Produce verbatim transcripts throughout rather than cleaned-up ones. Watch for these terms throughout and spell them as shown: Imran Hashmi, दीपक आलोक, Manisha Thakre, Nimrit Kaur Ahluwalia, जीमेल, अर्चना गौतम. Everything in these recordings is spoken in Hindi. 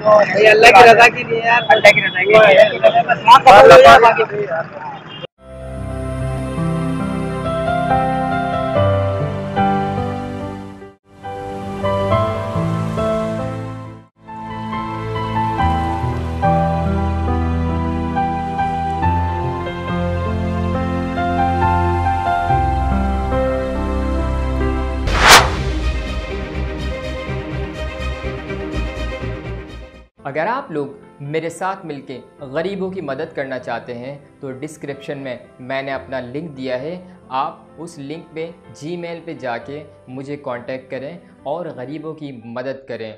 अल्लाह की रजा के लिए यार, अल्लाह की रजा के लिए यार। अगर आप लोग मेरे साथ मिलके गरीबों की मदद करना चाहते हैं तो डिस्क्रिप्शन में मैंने अपना लिंक दिया है, आप उस लिंक पे जीमेल पे जाके मुझे कांटेक्ट करें और गरीबों की मदद करें।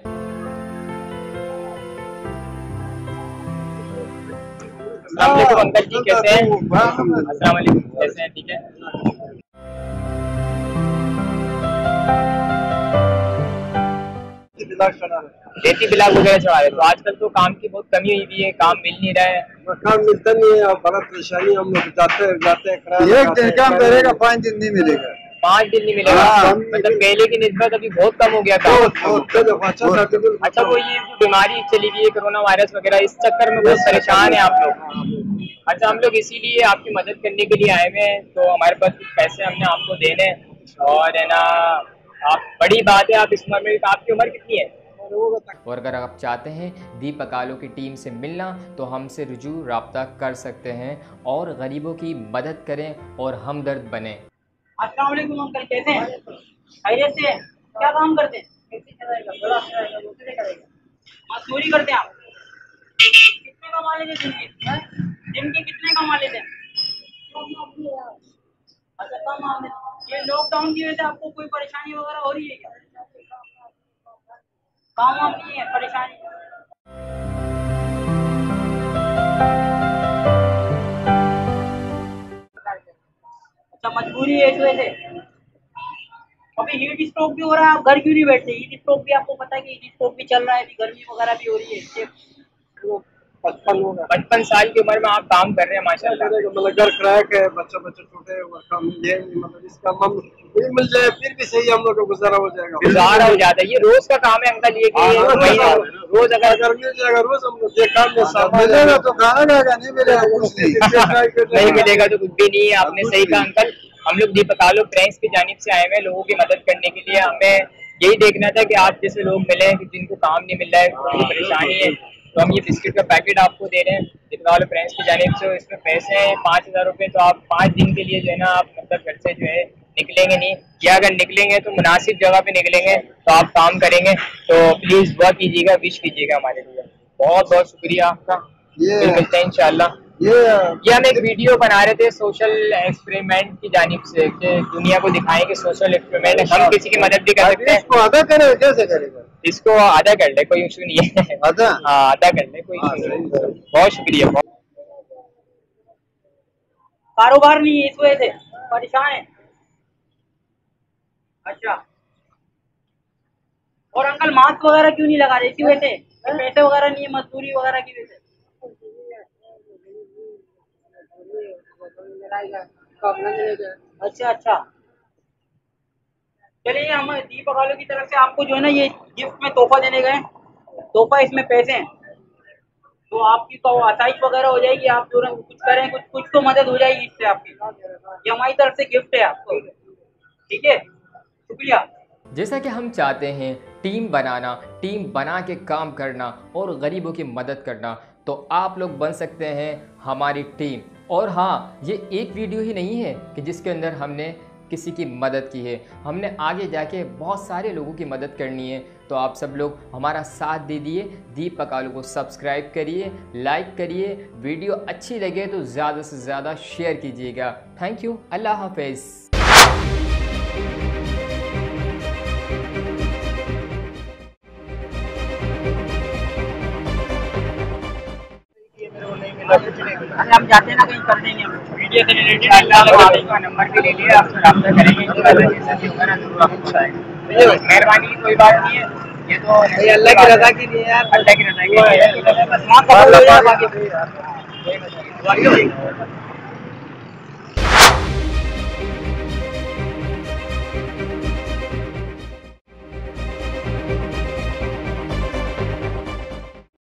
अस्सलाम वालेकुम अंकल जी, कैसे हैं? अस्सलाम वालेकुम, कैसे हैं? ठीक है। खेती ब्लाग वगैरह चला रहे, तो आजकल तो काम की बहुत कमी हुई है, काम मिल नहीं रहा है। काम मिलता नहीं है, बड़ा परेशानी। हम लोग जाते जाते हैं, काम करेगा पाँच दिन नहीं मिलेगा, पाँच दिन नहीं मिलेगा। मतलब पहले की निस्बत अभी बहुत कम हो गया काम। अच्छा, वो ये बीमारी चली गई है कोरोना वायरस वगैरह, इस चक्कर में बहुत परेशान है आप लोग। अच्छा, हम लोग इसीलिए आपकी मदद करने के लिए आए हुए हैं, तो हमारे पास कुछ पैसे हमने आपको देने हैं और है ना, आप बड़ी बात है, आप इस उम्र में, आपकी उम्र कितनी है? और अगर आप चाहते हैं दीपक आलोक की टीम से मिलना तो हमसे रुजू रब्ता कर सकते हैं और गरीबों की मदद करें और हमदर्द बने। अस्सलाम वालेकुम अंकल, कैसे हैं? खैरियत से हैं? क्या काम करते हैं? मजदूरी करते हैं आप? कितने कमा लेते हैं दिन के? कितने कमा लेते हैं? अच्छा, कम आ गए। ये लॉकडाउन की वजह से आपको कोई परेशानी वगैरह हो रही है क्या? काम वाम नहीं है, परेशानी। अच्छा, मजबूरी है इस वजह से। अभी हीट स्ट्रोक भी हो रहा है, आप घर क्यों नहीं बैठते? हीट स्ट्रोक भी आपको पता है कि हीट स्ट्रोक भी चल रहा है, गर्मी वगैरह भी हो रही है। पचपन साल की उम्र में आप काम कर रहे हैं, माशाल्लाह। मतलब घर क्रैक है, बच्चा बच्चा छोटे हैं, और काम ये मतलब इसका काम मिल जाए फिर भी सही, हम लोग का गुजारा हो जाएगा। गुजारा हो जाता है, ये रोज का काम है अंकल, ये रोज अगर अगर मिल जाएगा, रोज हम लोग ये काम मिलेगा तो खाना खाएगा, नहीं मिलेगा कुछ नहीं, नहीं मिलेगा तो कुछ भी नहीं है। आपने सही कहा अंकल। हम लोग दीपक आलोक प्रैंक्स की जानिब से आए हुए हैं लोगों की मदद करने के लिए। हमें यही देखना था कि आप जैसे लोग मिले हैं जिनको काम नहीं मिल रहा है, उनको परेशानी है, तो हम ये बिस्किट का पैकेट आपको दे रहे हैं दीपक आलोक फ्रेंड्स की जानिब से। इसमें पैसे हैं पाँच हज़ार रुपये, तो आप पाँच दिन के लिए जो है ना, आप मतलब घर से जो है निकलेंगे नहीं, या अगर निकलेंगे तो मुनासिब जगह पे निकलेंगे तो आप काम करेंगे। तो प्लीज़ दुआ कीजिएगा, विश कीजिएगा हमारे लिए। बहुत बहुत शुक्रिया आपका, मिलते हैं इंशाल्लाह। ये हम एक वीडियो बना रहे थे सोशल एक्सपेरिमेंट की जानिब से, कि दुनिया को दिखाएं कि सोशल एक्सपेरिमेंट हम किसी की मदद भी कर सकते हैं। कैसे करेगा इसको? आधा कर ले, कोई इशू नहीं है। आधा? हाँ, आधा कर ले, कोई इशू नहीं। बहुत शुक्रिया। कारोबार नहीं है, इस वजह से परेशान है। अच्छा, और अंकल मास्क वगैरह क्यों नहीं लगा रहे? इसी वजह से, पैसे वगैरह नहीं है, मजदूरी वगैरह की वजह से। अच्छा अच्छा, चलिए, हम दीपक आलोक की तरफ से आपको जो है ना ये गिफ्ट में तोहफा देने गए। तोहफा, इसमें पैसे हैं, तो आपकी तो आसाइश वगैरह हो जाएगी, आप जो ना कुछ करें, कुछ कुछ तो मदद हो जाएगी इससे आपकी। ये हमारी तरफ से गिफ्ट है आपको, ठीक है? शुक्रिया। जैसा कि हम चाहते हैं टीम बनाना, टीम बना के काम करना और गरीबों की मदद करना, तो आप लोग बन सकते हैं हमारी टीम। और हाँ, ये एक वीडियो ही नहीं है कि जिसके अंदर हमने किसी की मदद की है, हमने आगे जाके बहुत सारे लोगों की मदद करनी है। तो आप सब लोग हमारा साथ दे दिए, दीपक आलोक को सब्सक्राइब करिए, लाइक करिए, वीडियो अच्छी लगे तो ज़्यादा से ज़्यादा शेयर कीजिएगा। थैंक यू, अल्लाह हाफिज़। अरे हम जाते हैं ना कहीं, कर देंगे वीडियो से रिलेटेड। आपका नंबर भी ले लिया, आपसे रब्ता करेंगे इंशाल्लाह, जरूर आपको आएगा। मेहरबानी की कोई बात नहीं है, ये तो अल्लाह की रजा के लिए यार, अल्लाह की रजा के लिए।